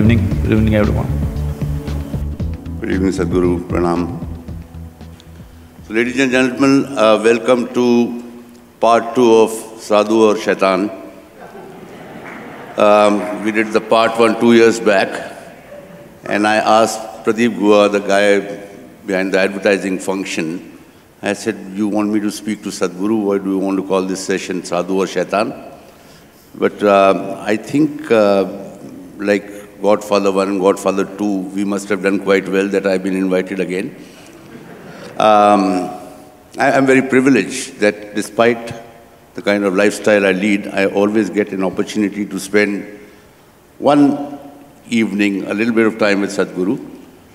Good evening everyone. Good evening Sadhguru, Pranam. So, ladies and gentlemen, welcome to part 2 of Sadhu or Shaitan. We did the part 1 2 years back and I asked Pradeep Guha, the guy behind the advertising function, I said, you want me to speak to Sadhguru, why do you want to call this session Sadhu or Shaitan? But I think like Godfather 1 and Godfather 2, we must have done quite well that I've been invited again. I'm very privileged that despite the kind of lifestyle I lead, I always get an opportunity to spend one evening, a little bit of time with Sadhguru.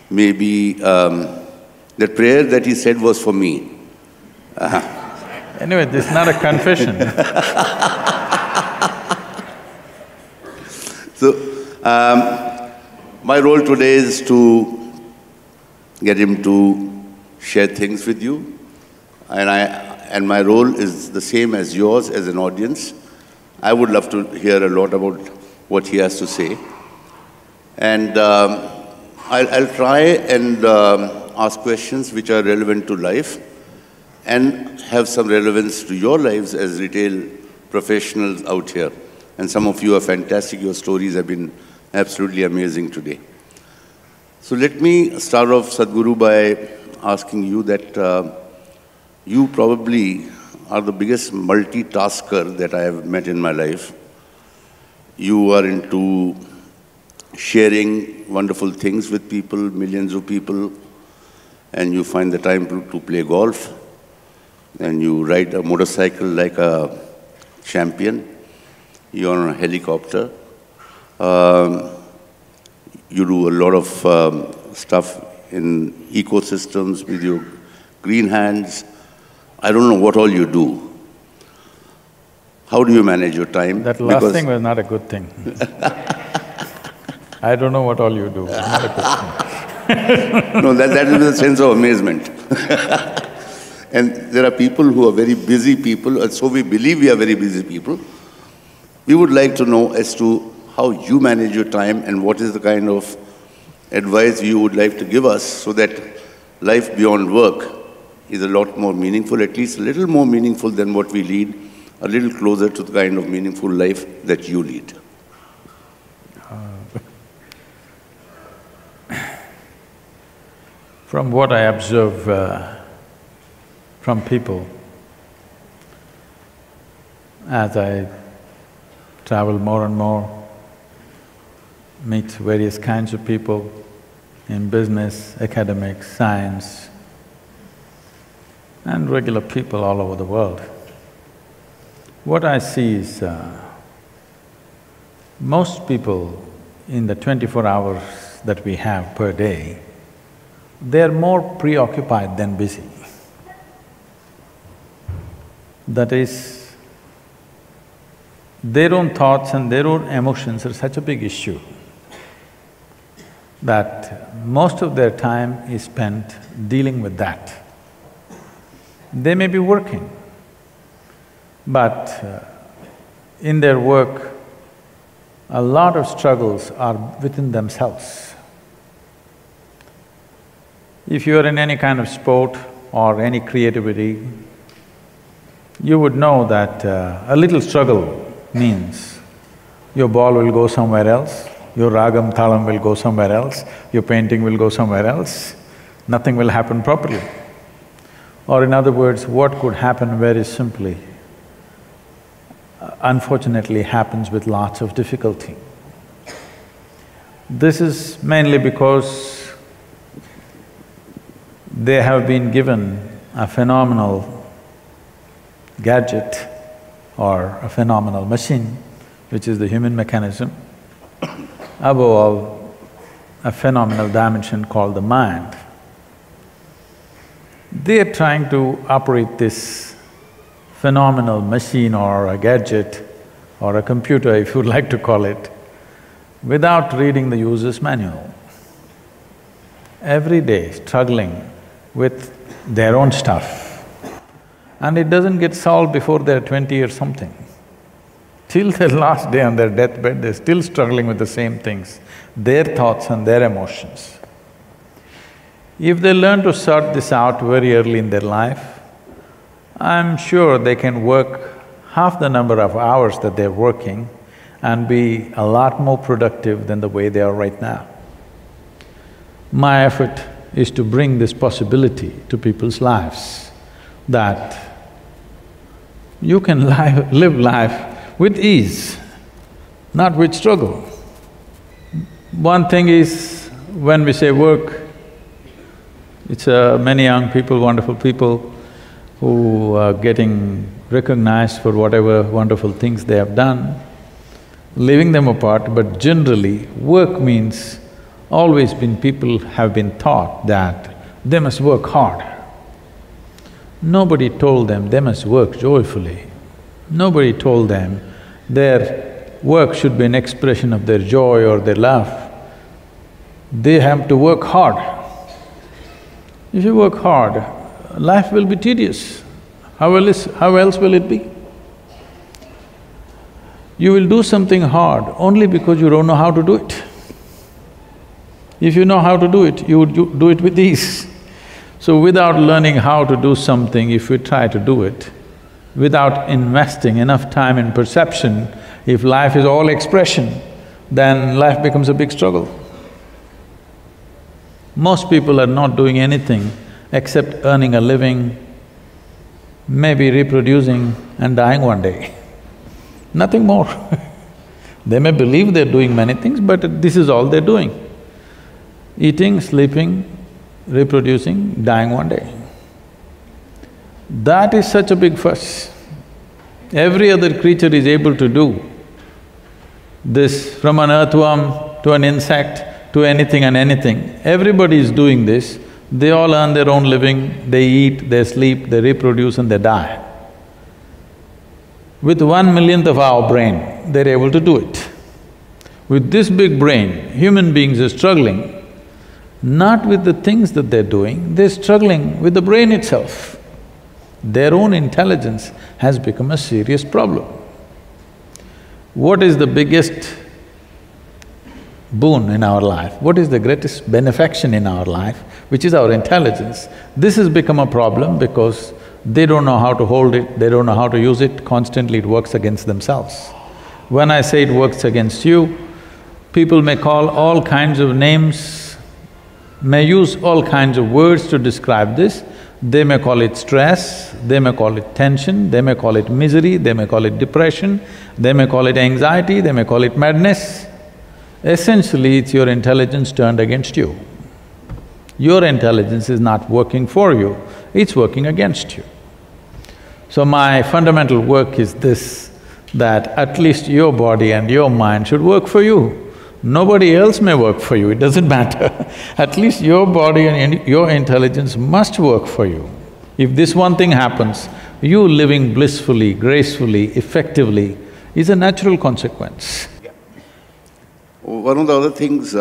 Maybe the prayer that he said was for me. Anyway, this is not a confession. So, my role today is to get him to share things with you, and my role is the same as yours as an audience. I would love to hear a lot about what he has to say, and I'll try and ask questions which are relevant to life and have some relevance to your lives as retail professionals out here. And some of you are fantastic, your stories have been absolutely amazing today. So let me start off, Sadhguru, by asking you that you probably are the biggest multitasker that I have met in my life. You are into sharing wonderful things with people, millions of people, and you find the time to play golf, and you ride a motorcycle like a champion. You're on a helicopter, you do a lot of stuff in ecosystems with your green hands. I don't know what all you do. How do you manage your time? That last thing was not a good thing. I don't know what all you do, not a good thing. No, that is a sense of amazement. And there are people who are very busy people, and so we believe we are very busy people. We would like to know as to how you manage your time and what is the kind of advice you would like to give us so that life beyond work is a lot more meaningful, at least a little more meaningful than what we lead, a little closer to the kind of meaningful life that you lead. From what I observe from people, as I travel more and more, meet various kinds of people in business, academics, science, and regular people all over the world. What I see is most people in the 24 hours that we have per day, they're more preoccupied than busy. That is, their own thoughts and their own emotions are such a big issue that most of their time is spent dealing with that. They may be working, but in their work, a lot of struggles are within themselves. If you are in any kind of sport or any creativity, you would know that a little struggle means your ball will go somewhere else, your ragam talam will go somewhere else, your painting will go somewhere else, nothing will happen properly. Or in other words, what could happen very simply, unfortunately happens with lots of difficulty. This is mainly because they have been given a phenomenal gadget or a phenomenal machine, which is the human mechanism, above all, a phenomenal dimension called the mind. They're trying to operate this phenomenal machine or a gadget or a computer, if you'd like to call it, without reading the user's manual. Every day struggling with their own stuff. And it doesn't get solved before they're 20 or something. Till the last day on their deathbed, they're still struggling with the same things, their thoughts and their emotions. If they learn to sort this out very early in their life, I'm sure they can work half the number of hours that they're working and be a lot more productive than the way they are right now. My effort is to bring this possibility to people's lives, that you can live life with ease, not with struggle. One thing is, when we say work, it's many young people, wonderful people who are getting recognized for whatever wonderful things they have done, leaving them apart, but generally work means always been people have been taught that they must work hard. Nobody told them they must work joyfully. Nobody told them their work should be an expression of their joy or their love. They have to work hard. If you work hard, life will be tedious. How else will it be? You will do something hard only because you don't know how to do it. If you know how to do it, you would do it with ease. So without learning how to do something, if we try to do it, without investing enough time in perception, if life is all expression, then life becomes a big struggle. Most people are not doing anything except earning a living, maybe reproducing and dying one day, nothing more. They may believe they're doing many things, but this is all they're doing. Eating, sleeping, reproducing, dying one day. That is such a big fuss. Every other creature is able to do this, from an earthworm to an insect to anything and anything. Everybody is doing this, they all earn their own living, they eat, they sleep, they reproduce and they die. With 1 millionth of our brain, they're able to do it. With this big brain, human beings are struggling not with the things that they're doing, they're struggling with the brain itself. Their own intelligence has become a serious problem. What is the biggest boon in our life? What is the greatest benefaction in our life, which is our intelligence? This has become a problem because they don't know how to hold it, they don't know how to use it, constantly it works against themselves. When I say it works against you, people may call all kinds of names, may use all kinds of words to describe this. They may call it stress, they may call it tension, they may call it misery, they may call it depression, they may call it anxiety, they may call it madness. Essentially, it's your intelligence turned against you. Your intelligence is not working for you, it's working against you. So my fundamental work is this, that at least your body and your mind should work for you. Nobody else may work for you, it doesn't matter. At least your body and your intelligence must work for you. If this one thing happens, you living blissfully, gracefully, effectively is a natural consequence. Yeah. One of the other things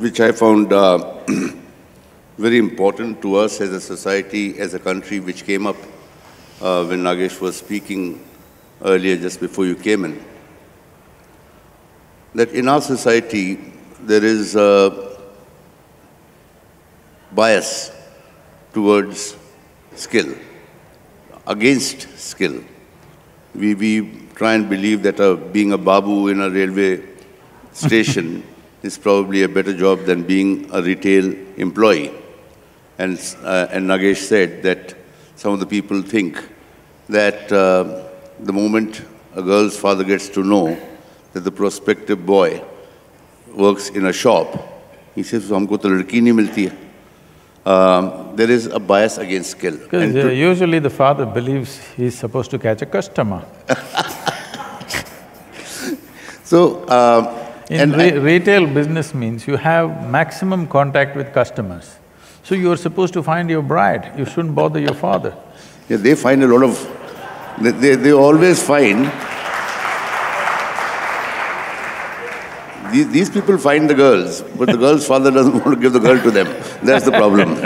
which I found very important to us as a society, as a country, which came up when Nagesh was speaking earlier, just before you came in, that in our society there is a bias towards skill, against skill. We try and believe that being a babu in a railway station is probably a better job than being a retail employee. And Nagesh said that some of the people think that the moment a girl's father gets to know that the prospective boy works in a shop, he says, "Humko to ladki nahi milti hai." There is a bias against skill. Because usually the father believes he's supposed to catch a customer. So, retail business means you have maximum contact with customers. So you're supposed to find your bride, you shouldn't bother your father. Yeah, they find a lot of… they always find… These people find the girls, but the girl's father doesn't want to give the girl to them. That's the problem.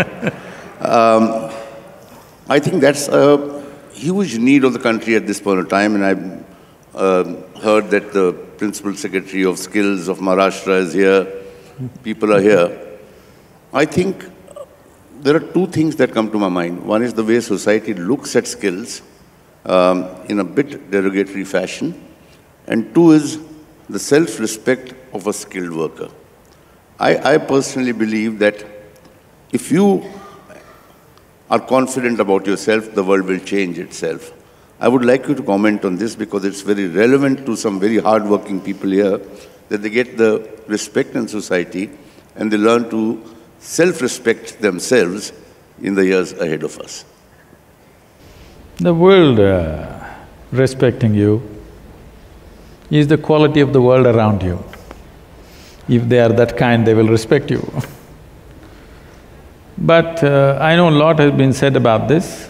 I think that's a huge need of the country at this point of time, and heard that the Principal Secretary of Skills of Maharashtra is here. People are here. I think there are two things that come to my mind. One is the way society looks at skills in a bit derogatory fashion. And two is the self-respect of a skilled worker. I personally believe that if you are confident about yourself, the world will change itself. I would like you to comment on this because it's very relevant to some very hard-working people here, that they get the respect in society and they learn to self-respect themselves in the years ahead of us. The world respecting you is the quality of the world around you. If they are that kind, they will respect you. But I know a lot has been said about this,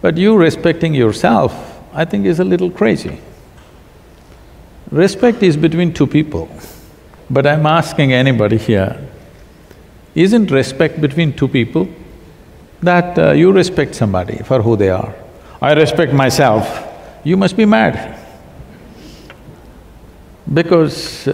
but you respecting yourself, I think is a little crazy. Respect is between two people, but I'm asking anybody here, isn't respect between two people? That you respect somebody for who they are. I respect myself, you must be mad. Because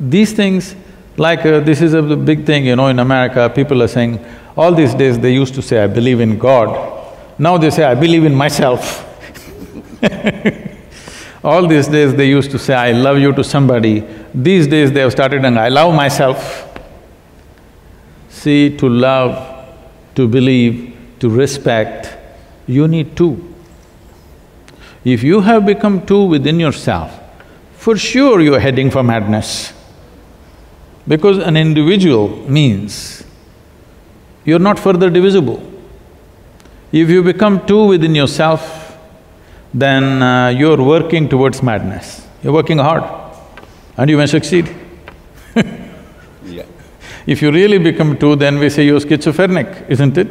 these things, like this is a big thing, you know, in America people are saying, all these days they used to say, I believe in God. Now they say, I believe in myself. All these days they used to say, I love you to somebody. These days they have started saying, I love myself. See, to love, to believe, to respect, you need two. If you have become two within yourself, for sure you are heading for madness. Because an individual means you're not further divisible. If you become two within yourself, then you're working towards madness. You're working hard and you may succeed. Yeah. If you really become two, then we say you're schizophrenic, isn't it?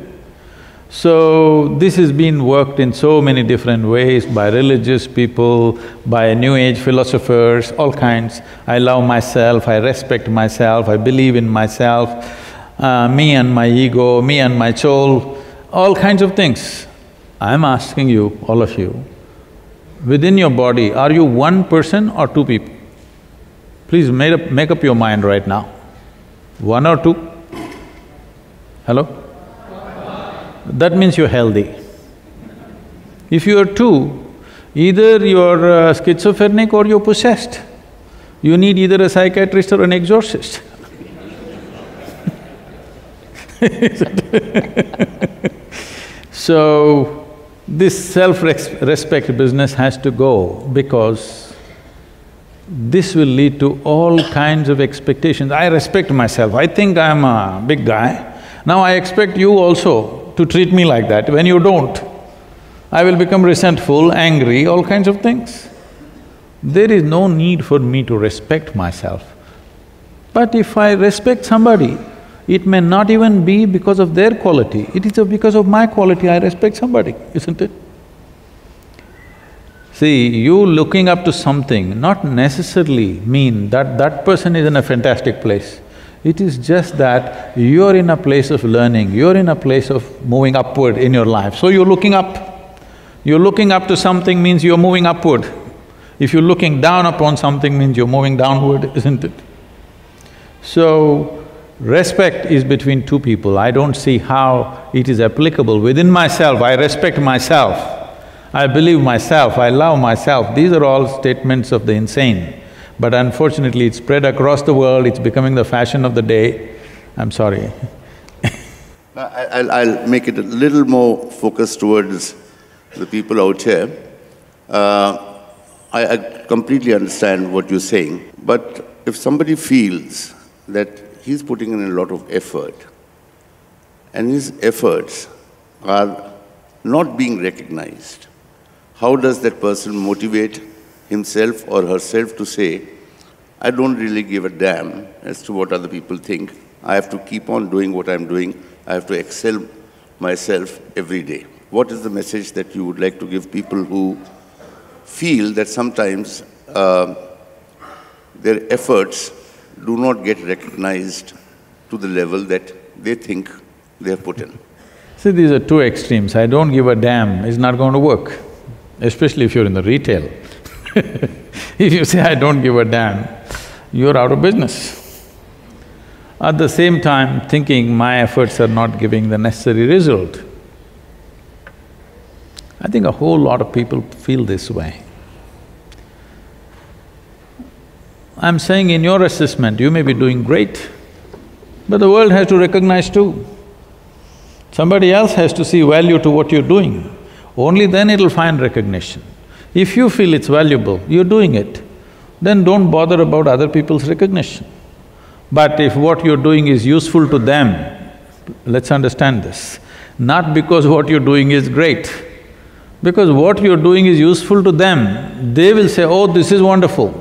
So, this has been worked in so many different ways by religious people, by New Age philosophers, all kinds. I love myself, I respect myself, I believe in myself, me and my ego, me and my soul, all kinds of things. I'm asking you, all of you, within your body, are you one person or two people? Please make up your mind right now. One or two? Hello? That means you're healthy. If you are two, either you're schizophrenic or you're possessed. You need either a psychiatrist or an exorcist. So, this self-respect business has to go because this will lead to all kinds of expectations. I respect myself, I think I'm a big guy. Now I expect you also to treat me like that. When you don't, I will become resentful, angry, all kinds of things. There is no need for me to respect myself. But if I respect somebody, it may not even be because of their quality, it is because of my quality I respect somebody, isn't it? See, you looking up to something not necessarily mean that that person is in a fantastic place. It is just that you're in a place of learning, you're in a place of moving upward in your life, so you're looking up. You're looking up to something means you're moving upward. If you're looking down upon something means you're moving downward, isn't it? So, respect is between two people. I don't see how it is applicable. Within myself, I respect myself, I believe myself, I love myself. These are all statements of the insane. But unfortunately, it's spread across the world, it's becoming the fashion of the day. I'm sorry. I'll make it a little more focused towards the people out here. I completely understand what you're saying, but if somebody feels that he's putting in a lot of effort and his efforts are not being recognized, how does that person motivate himself or herself to say, I don't really give a damn as to what other people think. I have to keep on doing what I'm doing. I have to excel myself every day. What is the message that you would like to give people who feel that sometimes their efforts do not get recognized to the level that they think they have put in? See, these are two extremes. I don't give a damn, it's not going to work. especially if you're in the retail. If you say, I don't give a damn, you're out of business. At the same time, thinking my efforts are not giving the necessary result. I think a whole lot of people feel this way. I'm saying in your assessment, you may be doing great, but the world has to recognize too. Somebody else has to see value to what you're doing. Only then it'll find recognition. If you feel it's valuable, you're doing it, then don't bother about other people's recognition. But if what you're doing is useful to them, let's understand this, not because what you're doing is great, because what you're doing is useful to them, they will say, oh, this is wonderful.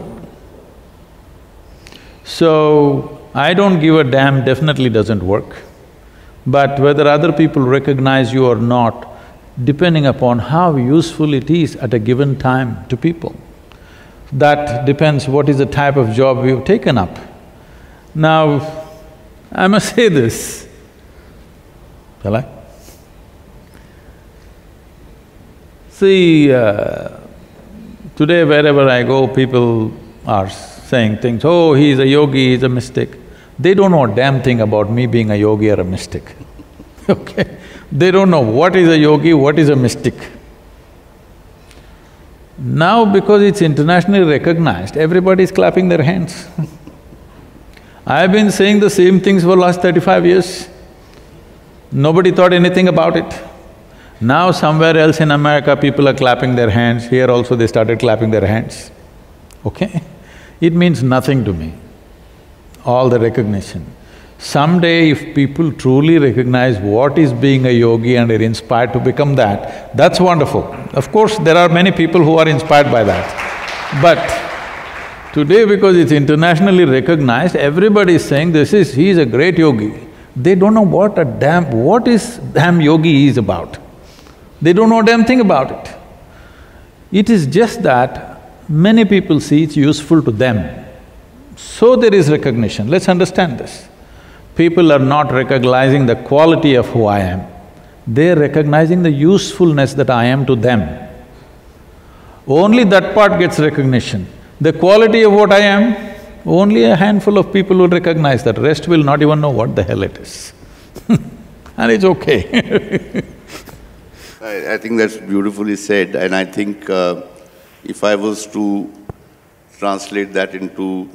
So, I don't give a damn definitely doesn't work. But whether other people recognize you or not, depending upon how useful it is at a given time to people. That depends what is the type of job we've taken up. Now, I must say this, shall I? See, today wherever I go, people are saying things, oh, he's a yogi, he's a mystic. They don't know a damn thing about me being a yogi or a mystic, okay? They don't know what is a yogi, what is a mystic. Now because it's internationally recognized, everybody is clapping their hands. I've been saying the same things for the last 35 years. Nobody thought anything about it. Now somewhere else in America, people are clapping their hands, here also they started clapping their hands, okay? It means nothing to me, all the recognition. Someday if people truly recognize what is being a yogi and are inspired to become that, that's wonderful. Of course, there are many people who are inspired by that. But today because it's internationally recognized, everybody is saying this is… he is a great yogi. They don't know what a damn… what is damn yogi is about. They don't know a damn thing about it. It is just that many people see it's useful to them. So there is recognition, let's understand this. People are not recognizing the quality of who I am, they're recognizing the usefulness that I am to them. Only that part gets recognition. The quality of what I am, only a handful of people will recognize that, rest will not even know what the hell it is. And it's okay. I think that's beautifully said, and I think if I was to translate that into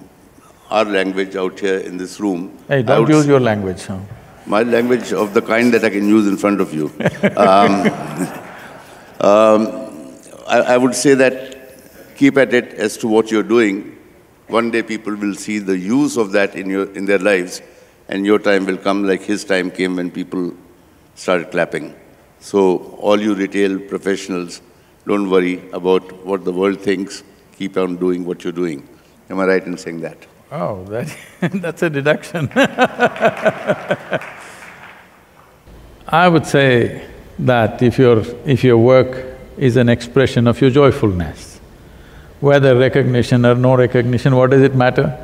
our language out here in this room… Hey, don't use your language, huh? My language of the kind that I can use in front of you. I would say that keep at it as to what you're doing. One day people will see the use of that in their lives, and your time will come like his time came when people started clapping. So, all you retail professionals, don't worry about what the world thinks, keep on doing what you're doing. Am I right in saying that? Oh, that's a deduction. I would say that if your work is an expression of your joyfulness, whether recognition or no recognition, what does it matter?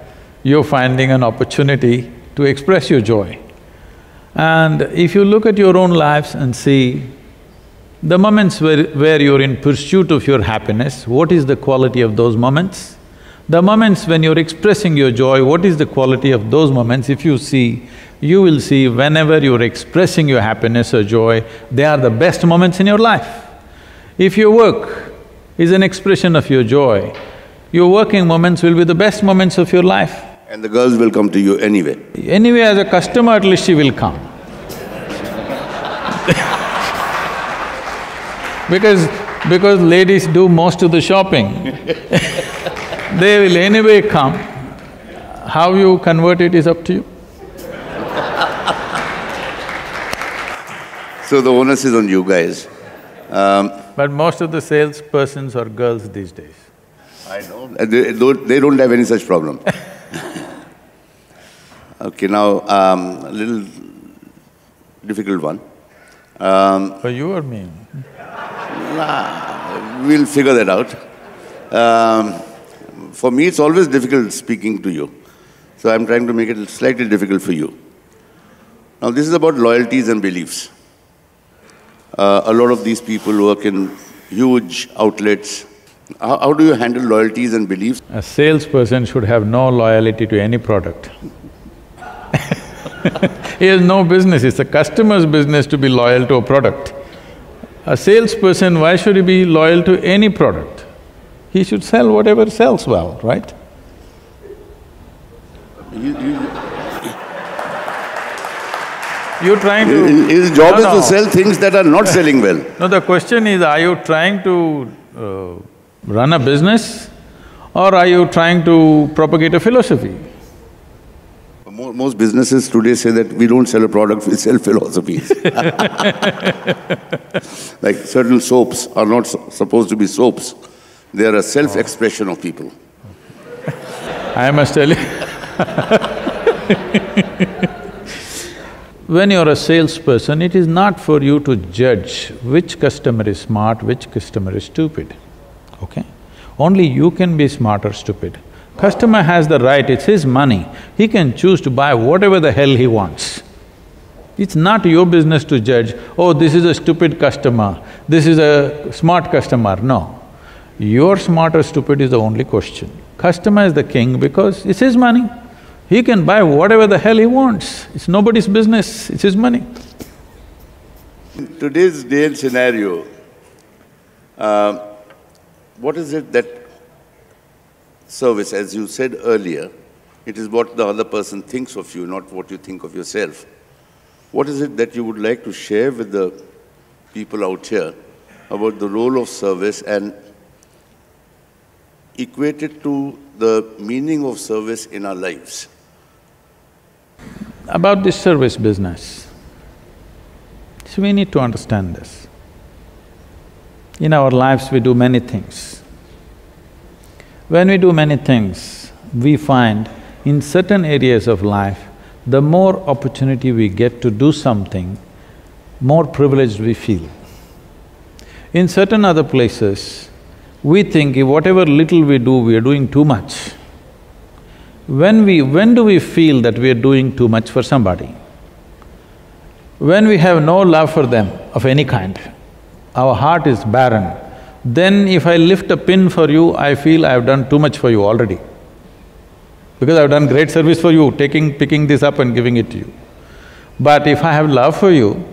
You're finding an opportunity to express your joy. And if you look at your own lives and see the moments where you're in pursuit of your happiness, what is the quality of those moments? The moments when you're expressing your joy, what is the quality of those moments? If you see, you will see whenever you're expressing your happiness or joy, they are the best moments in your life. If your work is an expression of your joy, your working moments will be the best moments of your life. And the girls will come to you anyway. Anyway, as a customer at least she will come. Because ladies do most of the shopping. They will anyway come. How you convert it is up to you. So the onus is on you guys. But most of the salespersons are girls these days. I know. They don't have any such problem. Okay, now a little difficult one. For you or me? Nah, we'll figure that out. For me, it's always difficult speaking to you. So I'm trying to make it slightly difficult for you. Now, this is about loyalties and beliefs. A lot of these people work in huge outlets. How do you handle loyalties and beliefs? A salesperson should have no loyalty to any product. He has no business, it's a customer's business to be loyal to a product. A salesperson, why should he be loyal to any product? He should sell whatever sells well, right? You're trying to… His job is to sell things that are not selling well. No, the question is, are you trying to run a business or are you trying to propagate a philosophy? Most businesses today say that we don't sell a product, we sell philosophies. Like certain soaps are not supposed to be soaps. They are a self-expression of people. I must tell you when you're a salesperson, it is not for you to judge which customer is smart, which customer is stupid, okay? Only you can be smart or stupid. Customer has the right, it's his money, he can choose to buy whatever the hell he wants. It's not your business to judge, oh, this is a stupid customer, this is a smart customer, no. You're smart or stupid is the only question. Customer is the king because it's his money. He can buy whatever the hell he wants, it's nobody's business, it's his money. In today's day and scenario, what is it that service, as you said earlier, it is what the other person thinks of you, not what you think of yourself. What is it that you would like to share with the people out here about the role of service and equate it to the meaning of service in our lives? About this service business, so we need to understand this. In our lives we do many things. When we do many things, we find in certain areas of life, the more opportunity we get to do something, more privileged we feel. In certain other places, we think whatever little we do, we are doing too much. When do we feel that we are doing too much for somebody? When we have no love for them of any kind, our heart is barren, then if I lift a pin for you, I feel I've done too much for you already. Because I've done great service for you, picking this up and giving it to you. But if I have love for you,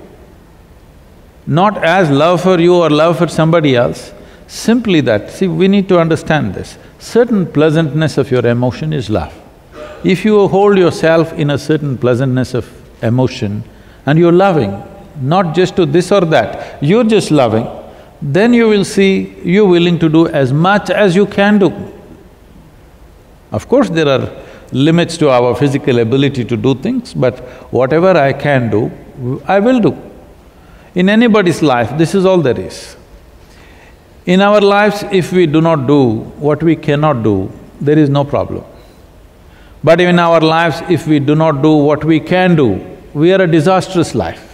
not as love for you or love for somebody else, simply that, see, we need to understand this. Certain pleasantness of your emotion is love. If you hold yourself in a certain pleasantness of emotion and you're loving, not just to this or that, you're just loving, then you will see you're willing to do as much as you can do. Of course, there are limits to our physical ability to do things, but whatever I can do, I will do. In anybody's life, this is all there is. In our lives, if we do not do what we cannot do, there is no problem. But in our lives, if we do not do what we can do, we are a disastrous life.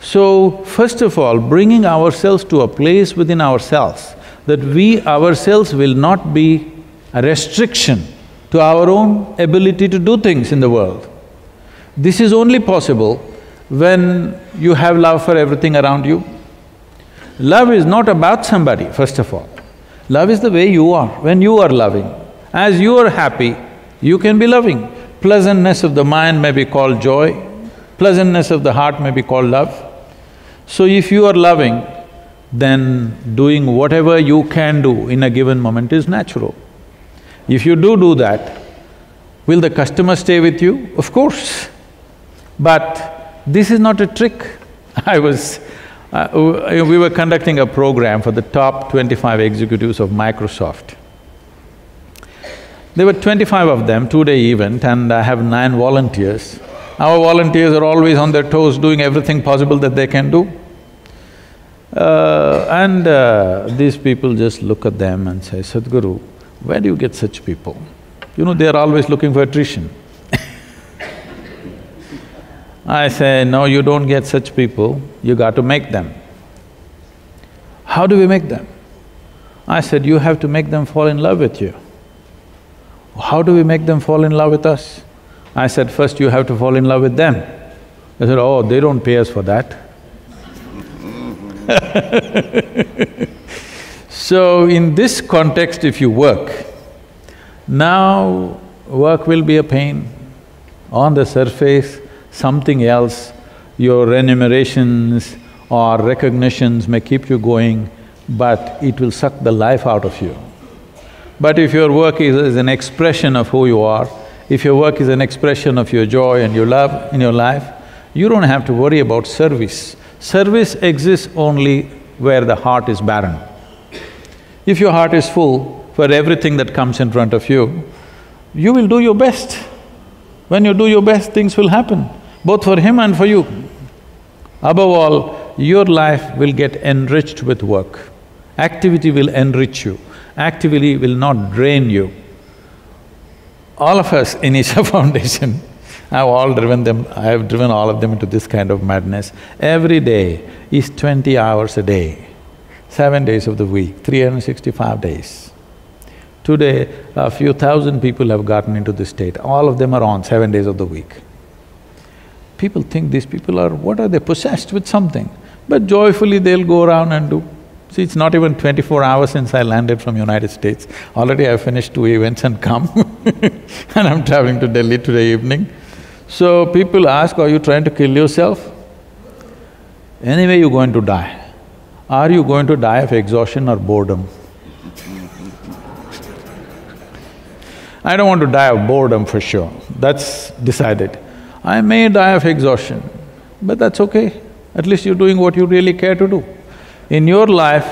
So, first of all, bringing ourselves to a place within ourselves that we ourselves will not be a restriction to our own ability to do things in the world. This is only possible when you have love for everything around you. Love is not about somebody, first of all. Love is the way you are, when you are loving. As you are happy, you can be loving. Pleasantness of the mind may be called joy, pleasantness of the heart may be called love. So if you are loving, then doing whatever you can do in a given moment is natural. If you do that, will the customer stay with you? Of course. But this is not a trick. We were conducting a program for the top 25 executives of Microsoft. There were 25 of them, two-day event, and I have 9 volunteers. Our volunteers are always on their toes doing everything possible that they can do. These people just look at them and say, Sadhguru, where do you get such people? You know, they are always looking for attrition. I say, no, you don't get such people, you got to make them. How do we make them? I said, you have to make them fall in love with you. How do we make them fall in love with us? I said, first you have to fall in love with them. They said, oh, they don't pay us for that. So in this context, if you work, now work will be a pain. On the surface, something else, your remunerations or recognitions may keep you going, but it will suck the life out of you. But if your work is an expression of who you are, if your work is an expression of your joy and your love in your life, you don't have to worry about service. Service exists only where the heart is barren. If your heart is full for everything that comes in front of you, you will do your best. When you do your best, things will happen, both for him and for you. Above all, your life will get enriched with work. Activity will enrich you. Activity will not drain you. All of us in Isha Foundation, I have driven all of them into this kind of madness. Every day is 20 hours a day, 7 days of the week, 365 days. Today, a few thousand people have gotten into this state, all of them are on 7 days of the week. People think these people are… what are they, possessed with something? But joyfully they'll go around and do. See, it's not even 24 hours since I landed from United States. Already I've finished 2 events and come and I'm traveling to Delhi today evening. So people ask, are you trying to kill yourself? Anyway, you're going to die. Are you going to die of exhaustion or boredom? I don't want to die of boredom for sure, that's decided. I may die of exhaustion, but that's okay. At least you're doing what you really care to do. In your life,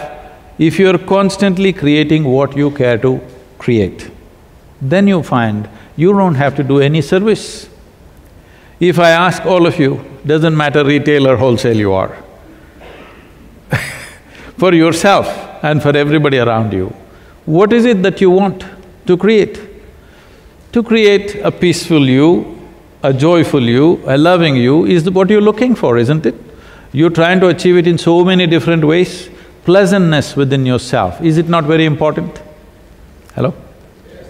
if you're constantly creating what you care to create, then you find you don't have to do any service. If I ask all of you, doesn't matter retail or wholesale you are, for yourself and for everybody around you, what is it that you want to create? To create a peaceful you, a joyful you, a loving you is what you're looking for, isn't it? You're trying to achieve it in so many different ways. Pleasantness within yourself, is it not very important? Hello? Yes.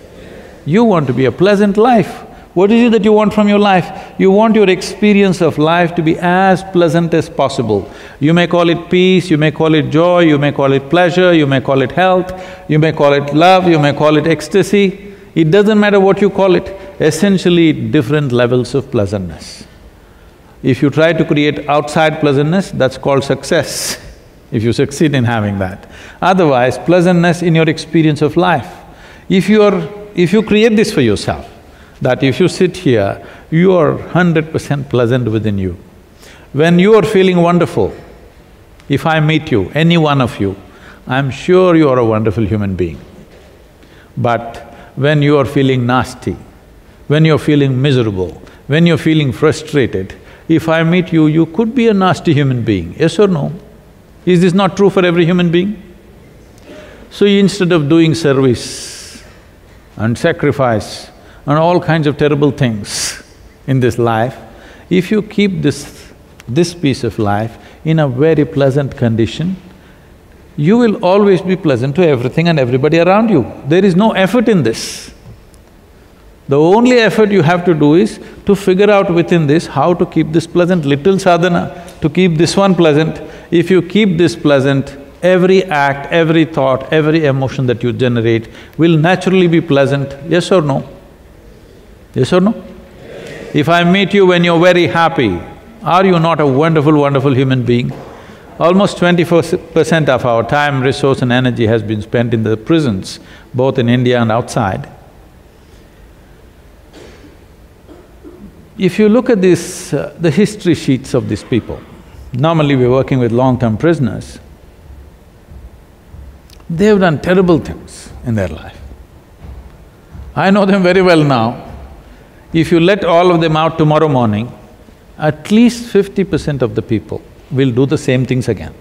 You want to be a pleasant life. What is it that you want from your life? You want your experience of life to be as pleasant as possible. You may call it peace, you may call it joy, you may call it pleasure, you may call it health, you may call it love, you may call it ecstasy. It doesn't matter what you call it, essentially different levels of pleasantness. If you try to create outside pleasantness, that's called success, if you succeed in having that. Otherwise, pleasantness in your experience of life. If you create this for yourself, that if you sit here, you are 100% pleasant within you. When you are feeling wonderful, if I meet you, any one of you, I'm sure you are a wonderful human being. But when you are feeling nasty, when you're feeling miserable, when you're feeling frustrated, if I meet you, you could be a nasty human being, yes or no? Is this not true for every human being? So instead of doing service and sacrifice and all kinds of terrible things in this life, if you keep this piece of life in a very pleasant condition, you will always be pleasant to everything and everybody around you. There is no effort in this. The only effort you have to do is to figure out within this how to keep this pleasant, little sadhana, to keep this one pleasant. If you keep this pleasant, every act, every thought, every emotion that you generate will naturally be pleasant, yes or no? Yes or no? Yes. If I meet you when you're very happy, are you not a wonderful, wonderful human being? Almost 24% of our time, resource and energy has been spent in the prisons, both in India and outside. If you look at this, the history sheets of these people, normally we're working with long-term prisoners, they've done terrible things in their life. I know them very well now. If you let all of them out tomorrow morning, at least 50% of the people will do the same things again.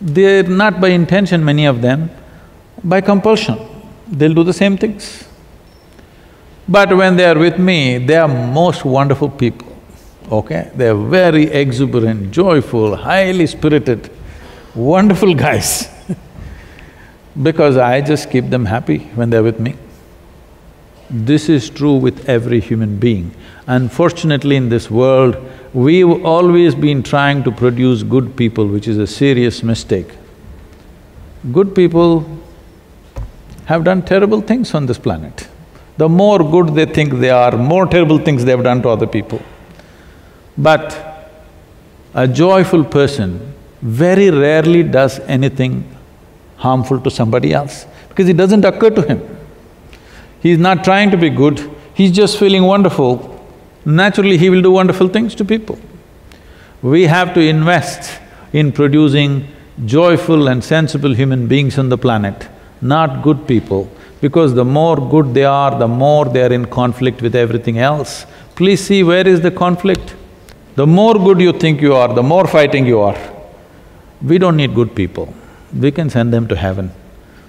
They're not by intention, many of them, by compulsion, they'll do the same things. But when they are with me, they are most wonderful people, okay? They are very exuberant, joyful, highly spirited, wonderful guys because I just keep them happy when they are with me. This is true with every human being. Unfortunately, in this world, we've always been trying to produce good people, which is a serious mistake. Good people have done terrible things on this planet. The more good they think they are, more terrible things they've done to other people. But a joyful person very rarely does anything harmful to somebody else, because it doesn't occur to him. He's not trying to be good, he's just feeling wonderful. Naturally, he will do wonderful things to people. We have to invest in producing joyful and sensible human beings on the planet, not good people, because the more good they are, the more they are in conflict with everything else. Please see where is the conflict. The more good you think you are, the more fighting you are. We don't need good people, we can send them to heaven.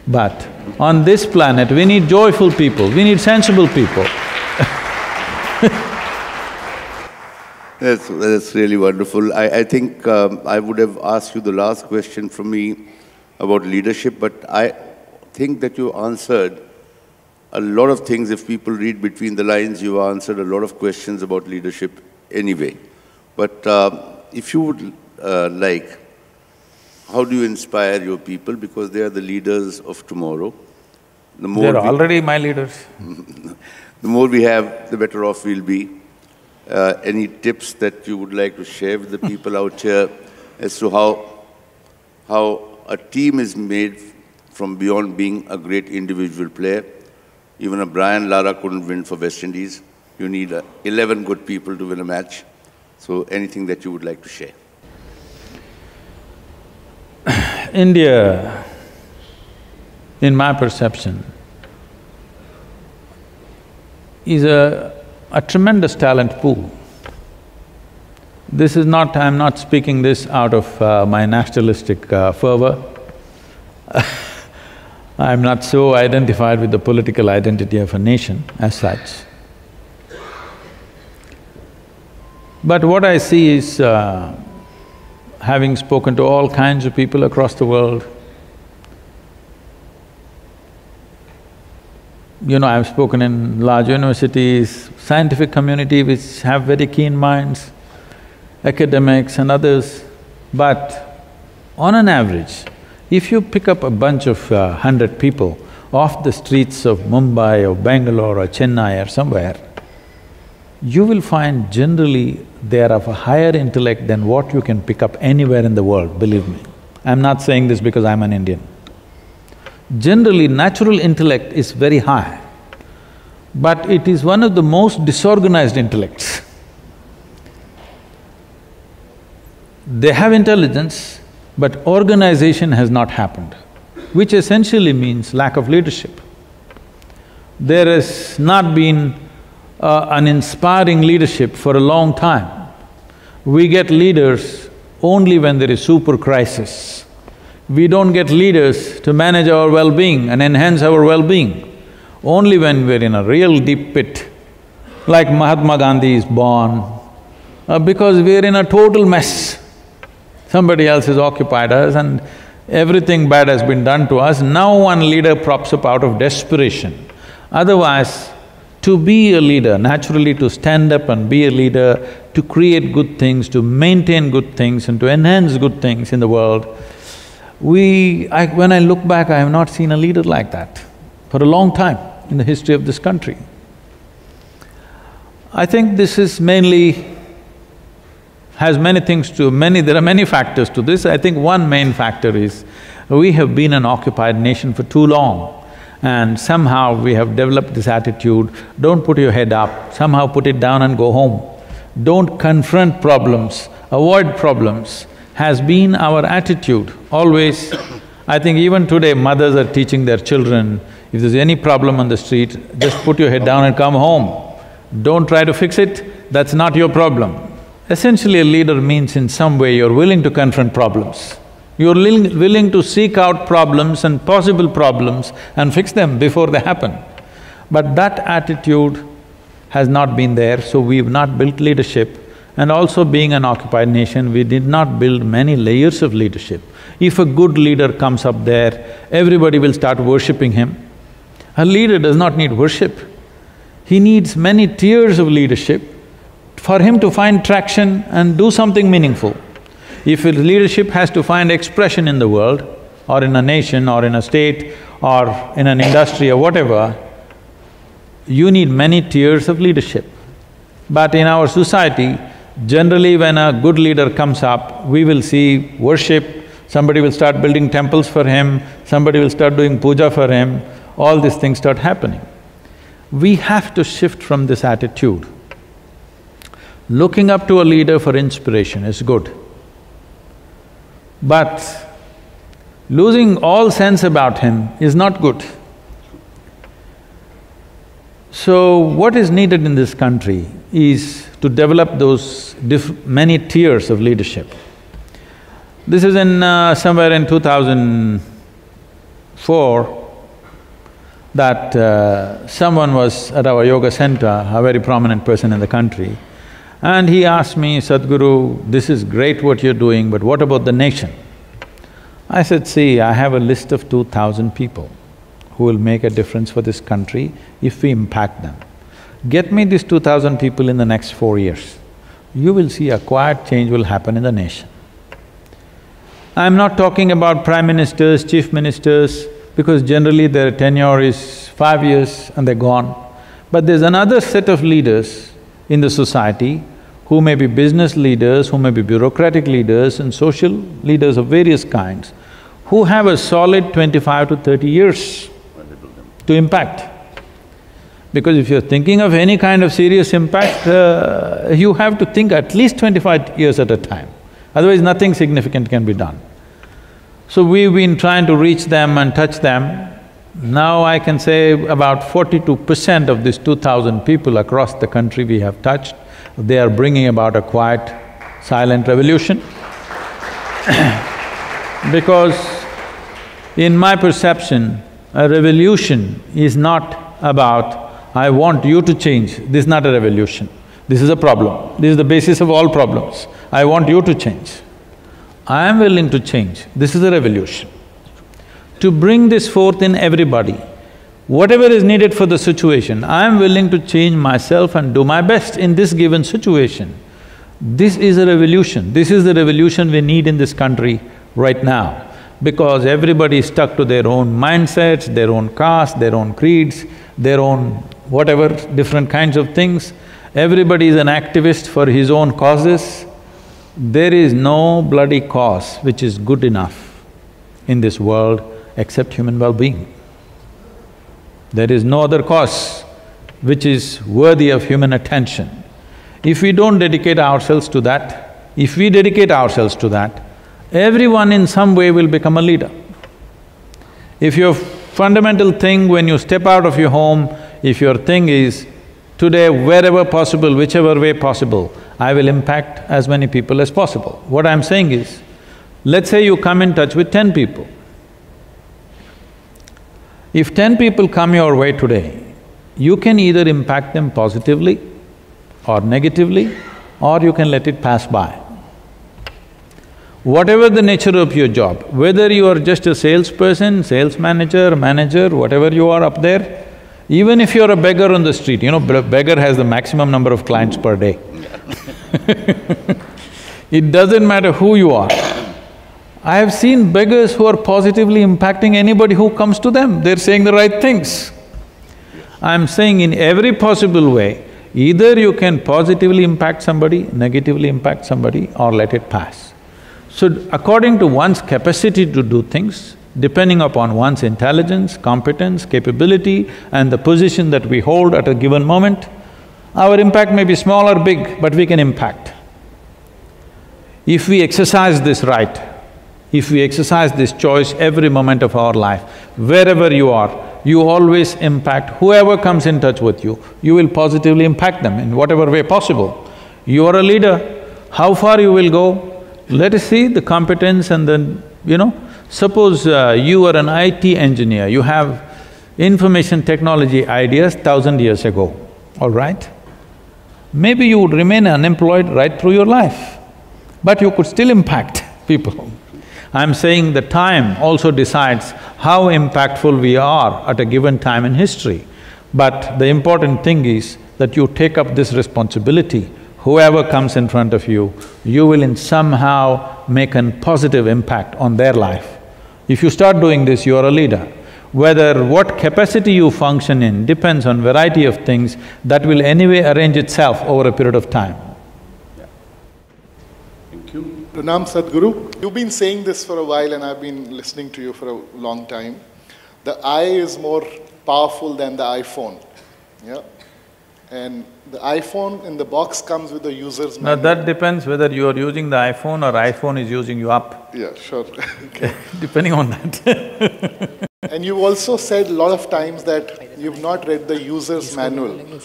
But on this planet, we need joyful people, we need sensible people. That's really wonderful. I think I would have asked you the last question from me about leadership, but I think that you answered a lot of things. If people read between the lines, you answered a lot of questions about leadership anyway. But if you would like, how do you inspire your people? Because they are the leaders of tomorrow. They're already my leaders. The more we have, the better off we'll be. Any tips that you would like to share with the people out here as to how a team is made from beyond being a great individual player? Even a Brian Lara couldn't win for West Indies. You need 11 good people to win a match. So anything that you would like to share? India, in my perception, is a tremendous talent pool. This is not… I'm not speaking this out of my nationalistic fervor. I'm not so identified with the political identity of a nation as such. But what I see is, having spoken to all kinds of people across the world, you know, I've spoken in large universities, scientific community which have very keen minds, academics and others. But on an average, if you pick up a bunch of 100 people off the streets of Mumbai or Bangalore or Chennai or somewhere, you will find generally they are of a higher intellect than what you can pick up anywhere in the world, believe me. I'm not saying this because I'm an Indian. Generally, natural intellect is very high, but it is one of the most disorganized intellects. They have intelligence, but organization has not happened, which essentially means lack of leadership. There has not been an inspiring leadership for a long time. We get leaders only when there is super crisis. We don't get leaders to manage our well-being and enhance our well-being. Only when we're in a real deep pit, like Mahatma Gandhi is born, because we're in a total mess. Somebody else has occupied us and everything bad has been done to us. Now one leader props up out of desperation. Otherwise, to be a leader, naturally to stand up and be a leader, to create good things, to maintain good things and to enhance good things in the world, when I look back, I have not seen a leader like that for a long time in the history of this country. I think this is mainly… there are many factors to this. I think one main factor is, we have been an occupied nation for too long and somehow we have developed this attitude, don't put your head up, somehow put it down and go home. Don't confront problems, avoid problems, has been our attitude always. I think even today mothers are teaching their children, if there's any problem on the street, just put your head down and come home. Don't try to fix it, that's not your problem. Essentially, a leader means in some way you're willing to confront problems. You're willing to seek out problems and possible problems and fix them before they happen. But that attitude has not been there, so we've not built leadership. And also being an occupied nation, we did not build many layers of leadership. If a good leader comes up there, everybody will start worshipping him. A leader does not need worship. He needs many tiers of leadership for him to find traction and do something meaningful. If his leadership has to find expression in the world, or in a nation, or in a state, or in an industry or whatever, you need many tiers of leadership. But in our society, generally when a good leader comes up, we will see worship, somebody will start building temples for him, somebody will start doing puja for him, all these things start happening. We have to shift from this attitude. Looking up to a leader for inspiration is good, but losing all sense about him is not good. So what is needed in this country is to develop those many tiers of leadership. This is in somewhere in 2004 that someone was at our yoga center, a very prominent person in the country, and he asked me, "Sadhguru, this is great what you're doing, but what about the nation?" I said, "See, I have a list of 2,000 people who will make a difference for this country if we impact them. Get me these 2,000 people in the next 4 years. You will see a quiet change will happen in the nation." I'm not talking about prime ministers, chief ministers, because generally their tenure is 5 years and they're gone. But there's another set of leaders in the society who may be business leaders, who may be bureaucratic leaders and social leaders of various kinds, who have a solid 25 to 30 years to impact. Because if you're thinking of any kind of serious impact, you have to think at least 25 years at a time, otherwise nothing significant can be done. So we've been trying to reach them and touch them. Now I can say about 42% of these 2,000 people across the country we have touched, they are bringing about a quiet, silent revolution. Because in my perception, a revolution is not about, "I want you to change." This is not a revolution. This is a problem. This is the basis of all problems. "I want you to change. I am willing to change." This is a revolution. To bring this forth in everybody, whatever is needed for the situation, "I am willing to change myself and do my best in this given situation." This is a revolution. This is the revolution we need in this country right now. Because everybody is stuck to their own mindsets, their own caste, their own creeds, their own whatever different kinds of things. Everybody is an activist for his own causes. There is no bloody cause which is good enough in this world except human well-being. There is no other cause which is worthy of human attention. If we don't dedicate ourselves to that, if we dedicate ourselves to that, everyone in some way will become a leader. If your fundamental thing when you step out of your home, if your thing is, "Today, wherever possible, whichever way possible, I will impact as many people as possible." What I'm saying is, let's say you come in touch with 10 people. If 10 people come your way today, you can either impact them positively or negatively, or you can let it pass by. Whatever the nature of your job, whether you are just a salesperson, sales manager, whatever you are up there, even if you're a beggar on the street, you know, beggar has the maximum number of clients per day. It doesn't matter who you are. I have seen beggars who are positively impacting anybody who comes to them, they're saying the right things. I'm saying in every possible way, either you can positively impact somebody, negatively impact somebody, or let it pass. So according to one's capacity to do things, depending upon one's intelligence, competence, capability and the position that we hold at a given moment, our impact may be small or big, but we can impact. If we exercise this right, if we exercise this choice every moment of our life, wherever you are, you always impact whoever comes in touch with you, you will positively impact them in whatever way possible. You are a leader, how far you will go, let us see the competence and then, you know, suppose you are an IT engineer, you have information technology ideas 1,000 years ago, all right? Maybe you would remain unemployed right through your life, but you could still impact people. I'm saying the time also decides how impactful we are at a given time in history. But the important thing is that you take up this responsibility. Whoever comes in front of you, you will in somehow make a positive impact on their life. If you start doing this, you are a leader. Whether what capacity you function in depends on variety of things that will anyway arrange itself over a period of time. Yeah. Thank you. Pranam Sadhguru, you've been saying this for a while and I've been listening to you for a long time. The eye is more powerful than the iPhone, yeah? And the iPhone in the box comes with the user's manual. Now that depends whether you are using the iPhone or iPhone is using you up. Yeah, sure. Okay. Depending on that. And you've also said a lot of times that you've not read the user's manual.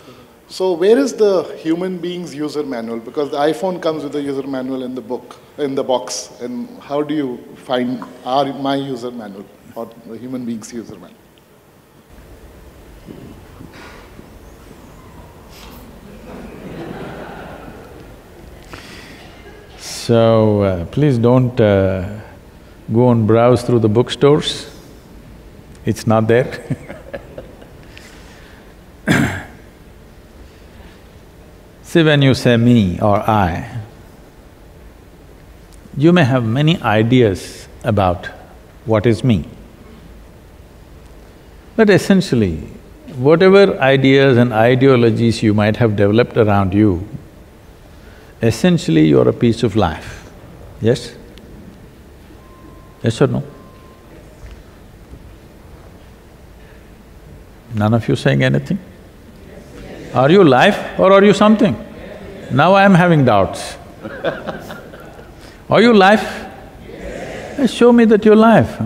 So where is the human being's user manual? Because the iPhone comes with the user manual in the book, in the box. And how do you find my user manual or the human being's user manual? So, please don't go and browse through the bookstores. It's not there. See, when you say me or I, you may have many ideas about what is me. But essentially, whatever ideas and ideologies you might have developed around you, essentially you're a piece of life, yes? Yes or no? None of you saying anything? Yes. Are you life or are you something? Yes. Now I am having doubts. Are you life? Yes. Show me that you're life.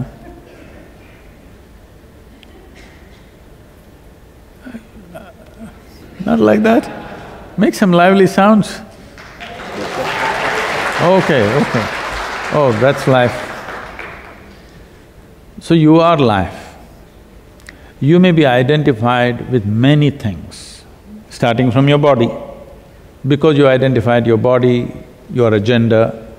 Huh? Not like that. Make some lively sounds. Okay, okay. Oh, that's life. So you are life. You may be identified with many things, starting from your body. Because you identified your body, your agenda.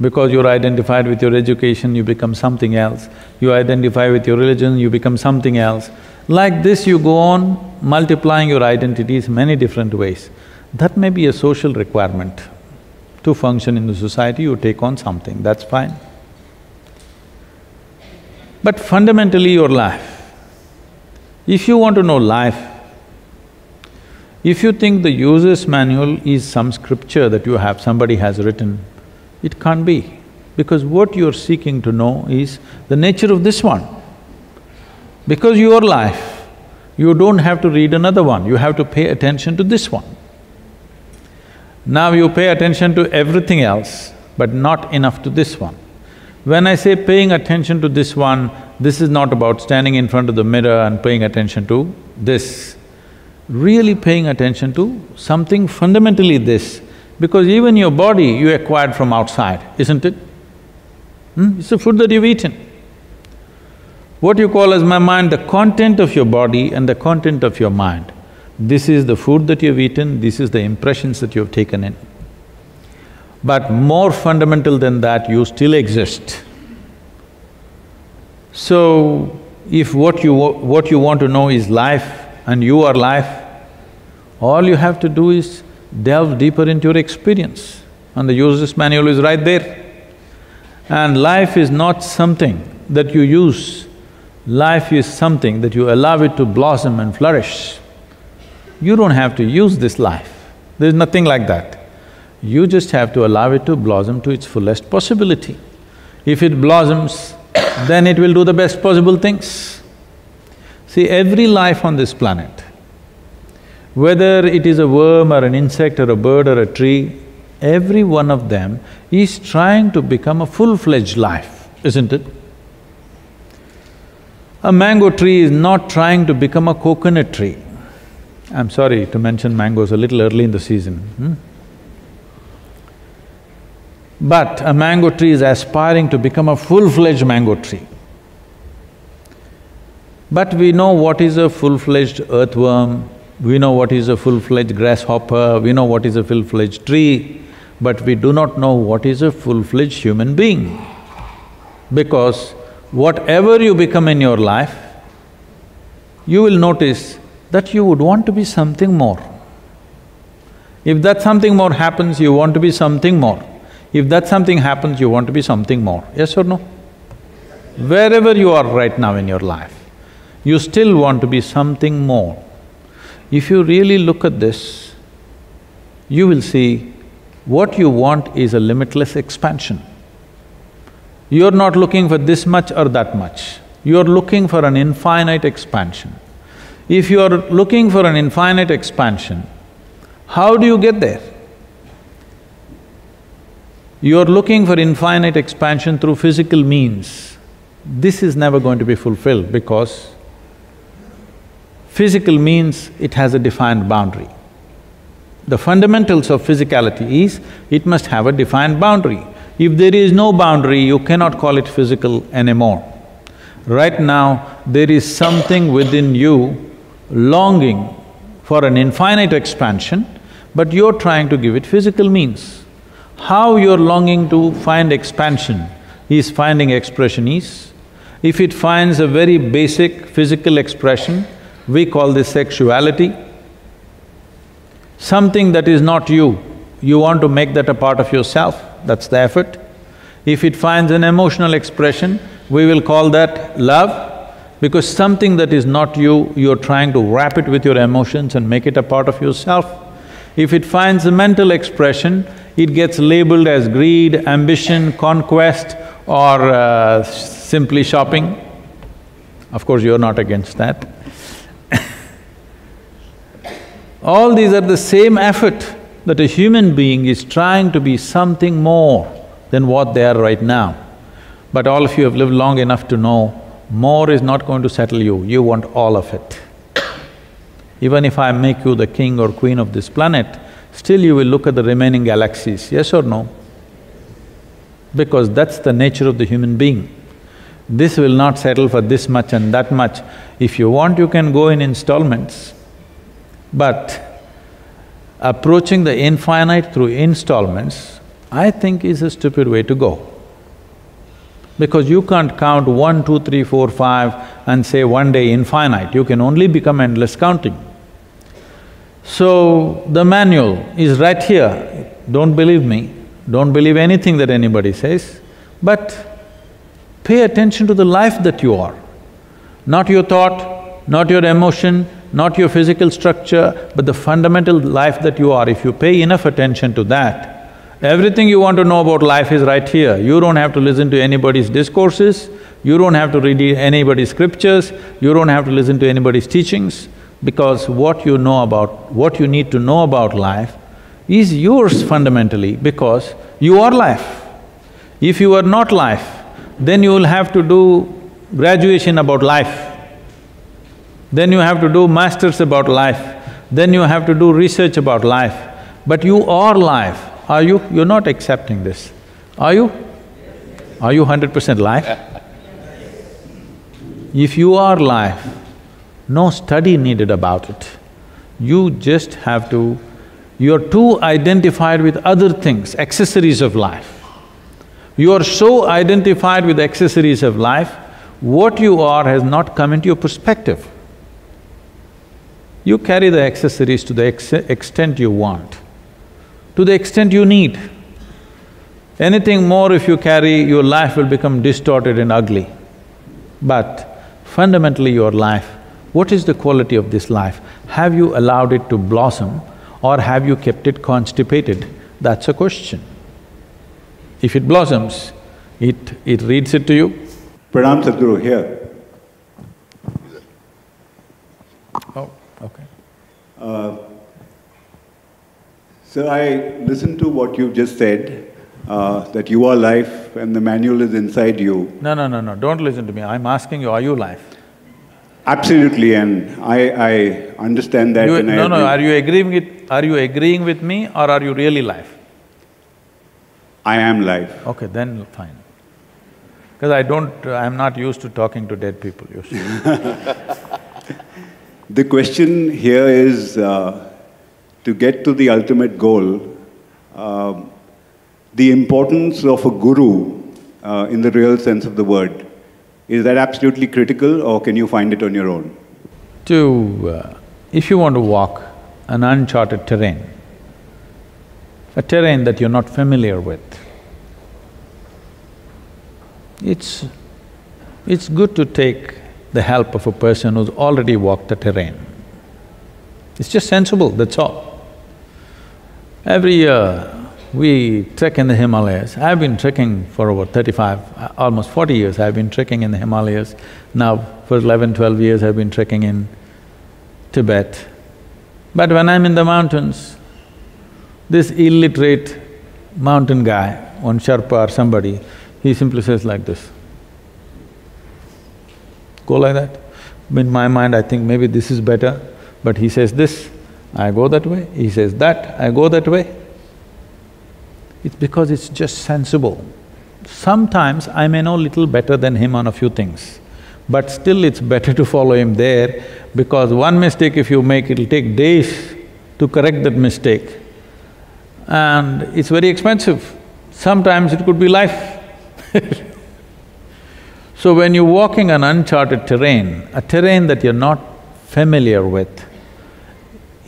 Because you're identified with your education, you become something else. You identify with your religion, you become something else. Like this, you go on multiplying your identities many different ways. That may be a social requirement. To function in the society, you take on something, that's fine. But fundamentally, your life. If you want to know life, if you think the user's manual is some scripture that you have, somebody has written, it can't be. Because what you're seeking to know is the nature of this one. Because you are life, you don't have to read another one, you have to pay attention to this one. Now you pay attention to everything else, but not enough to this one. When I say paying attention to this one, this is not about standing in front of the mirror and paying attention to this. Really paying attention to something fundamentally this, because even your body you acquired from outside, isn't it? It's the food that you've eaten. What you call as my mind, the content of your body and the content of your mind. This is the food that you've eaten, this is the impressions that you've taken in. But more fundamental than that, you still exist. So, if what you want to know is life and you are life, all you have to do is delve deeper into your experience, and the user's manual is right there. And life is not something that you use, life is something that you allow it to blossom and flourish. You don't have to use this life, there's nothing like that. You just have to allow it to blossom to its fullest possibility. If it blossoms, then it will do the best possible things. See, every life on this planet, whether it is a worm or an insect or a bird or a tree, every one of them is trying to become a full-fledged life, isn't it? A mango tree is not trying to become a coconut tree. I'm sorry to mention mangoes a little early in the season, But a mango tree is aspiring to become a full-fledged mango tree. But we know what is a full-fledged earthworm, we know what is a full-fledged grasshopper, we know what is a full-fledged tree, but we do not know what is a full-fledged human being. Because whatever you become in your life, you will notice that you would want to be something more. If that something more happens, you want to be something more. If that something happens, you want to be something more. Yes or no? Wherever you are right now in your life, you still want to be something more. If you really look at this, you will see what you want is a limitless expansion. You're not looking for this much or that much. You're looking for an infinite expansion. If you're looking for an infinite expansion, how do you get there? You're looking for infinite expansion through physical means. This is never going to be fulfilled because physical means it has a defined boundary. The fundamentals of physicality is it must have a defined boundary. If there is no boundary, you cannot call it physical anymore. Right now, there is something within you longing for an infinite expansion, but you're trying to give it physical means. How you're longing to find expansion is finding expression is. If it finds a very basic physical expression, we call this sexuality. Something that is not you, you want to make that a part of yourself, that's the effort. If it finds an emotional expression, we will call that love, because something that is not you, you're trying to wrap it with your emotions and make it a part of yourself. If it finds a mental expression, it gets labeled as greed, ambition, conquest or simply shopping. Of course, you're not against that. All these are the same effort that a human being is trying to be something more than what they are right now. But all of you have lived long enough to know, more is not going to settle you, you want all of it. Even if I make you the king or queen of this planet, still you will look at the remaining galaxies, yes or no? Because that's the nature of the human being. This will not settle for this much and that much. If you want, you can go in installments, but approaching the infinite through installments, I think is a stupid way to go. Because you can't count 1, 2, 3, 4, 5 and say one day infinite, you can only become endless counting. So, the manual is right here. Don't believe me, don't believe anything that anybody says, but pay attention to the life that you are. Not your thought, not your emotion, not your physical structure, but the fundamental life that you are. If you pay enough attention to that, everything you want to know about life is right here. You don't have to listen to anybody's discourses, you don't have to read anybody's scriptures, you don't have to listen to anybody's teachings, because what you know about… what you need to know about life is yours fundamentally, because you are life. If you are not life, then you will have to do graduation about life. Then you have to do masters about life, then you have to do research about life. But you are life. Are you? You're not accepting this. Are you? Are you 100% life? If you are life, no study needed about it. You just have to… you're too identified with other things, accessories of life. You are so identified with accessories of life, what you are has not come into your perspective. You carry the accessories to the extent you want, to the extent you need. Anything more if you carry, your life will become distorted and ugly. But fundamentally your life, what is the quality of this life? Have you allowed it to blossom or have you kept it constipated? That's a question. If it blossoms, it reads it to you. Pranam Sadhguru here. Okay. Sir, I listened to what you just said, that you are life and the manual is inside you. No, don't listen to me. I'm asking you, are you life? Absolutely, and I understand that and I agree. No, are you agreeing with me or are you really life? I am life. Okay, then fine. Because I'm not used to talking to dead people, you see. The question here is, to get to the ultimate goal, the importance of a guru, in the real sense of the word, is that absolutely critical or can you find it on your own? To If you want to walk an uncharted terrain, a terrain that you're not familiar with, it's good to take the help of a person who's already walked the terrain. It's just sensible, that's all. Every year we trek in the Himalayas. I've been trekking for over 35, almost 40 years I've been trekking in the Himalayas. Now for 11, 12 years I've been trekking in Tibet. But when I'm in the mountains, this illiterate mountain guy, one Sherpa or somebody, he simply says like this, go like that. In my mind, I think maybe this is better, but he says this, I go that way, he says that, I go that way. It's because it's just sensible. Sometimes I may know little better than him on a few things, but still it's better to follow him there, because one mistake if you make, it'll take days to correct that mistake, and it's very expensive. Sometimes it could be life. So when you're walking an uncharted terrain, a terrain that you're not familiar with,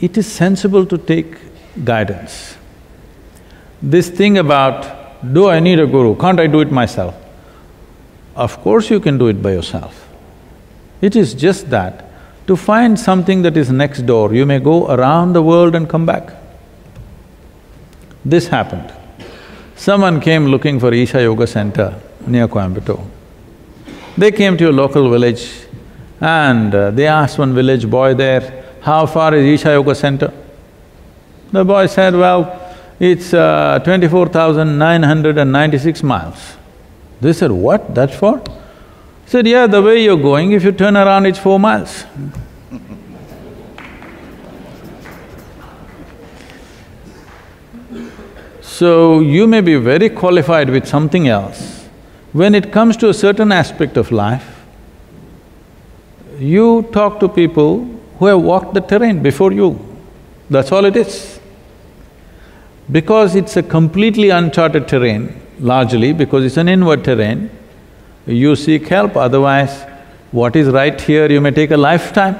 it is sensible to take guidance. This thing about, do I need a guru? Can't I do it myself? Of course you can do it by yourself. It is just that, to find something that is next door, you may go around the world and come back. This happened. Someone came looking for Isha Yoga Center near Coimbatore. They came to a local village and they asked one village boy there, how far is Isha Yoga Center? The boy said, well, it's 24,996 miles. They said, what, that's far? He said, yeah, the way you're going, if you turn around, it's 4 miles. So, you may be very qualified with something else. When it comes to a certain aspect of life, you talk to people who have walked the terrain before you, that's all it is. Because it's a completely uncharted terrain, largely because it's an inward terrain, you seek help, otherwise what is right here, you may take a lifetime.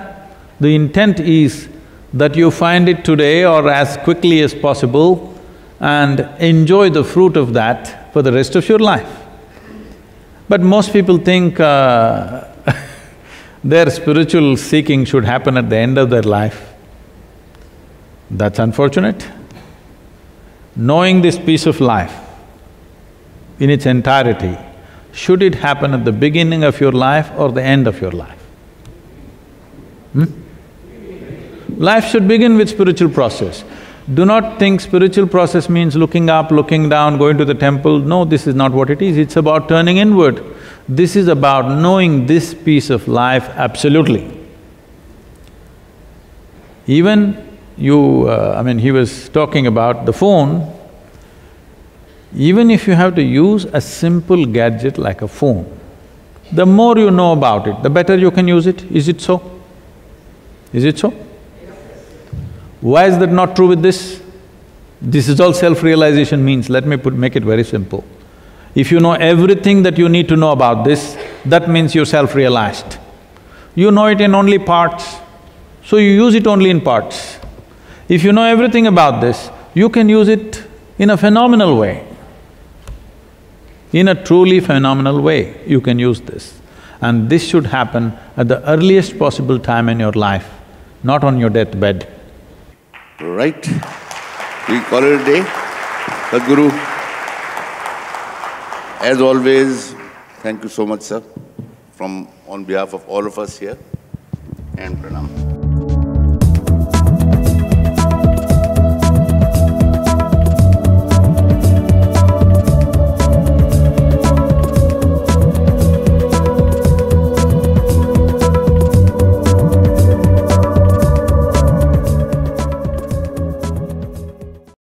The intent is that you find it today or as quickly as possible, and enjoy the fruit of that for the rest of your life. But most people think their spiritual seeking should happen at the end of their life. That's unfortunate. Knowing this piece of life in its entirety, should it happen at the beginning of your life or the end of your life? Life should begin with spiritual process. Do not think spiritual process means looking up, looking down, going to the temple. No, this is not what it is. It's about turning inward. This is about knowing this piece of life absolutely. Even you… he was talking about the phone. Even if you have to use a simple gadget like a phone, the more you know about it, the better you can use it. Is it so? Is it so? Why is that not true with this? This is all self-realization means, let me make it very simple. If you know everything that you need to know about this, that means you're self-realized. You know it in only parts, so you use it only in parts. If you know everything about this, you can use it in a phenomenal way. In a truly phenomenal way, you can use this. And this should happen at the earliest possible time in your life, not on your deathbed. Right, we call it a day. Sadhguru, as always, thank you so much, sir, on behalf of all of us here, and pranam.